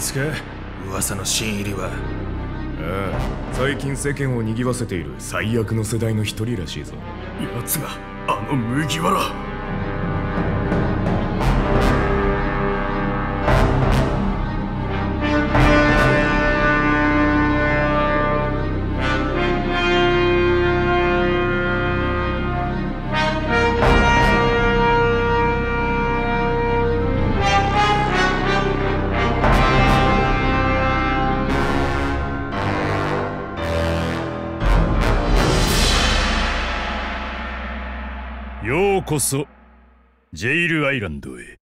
つか噂の新入りは。ああ、最近世間を賑わせている最悪の世代の一人らしいぞ。奴があの麦わら。ようこそジェイルアイランドへ。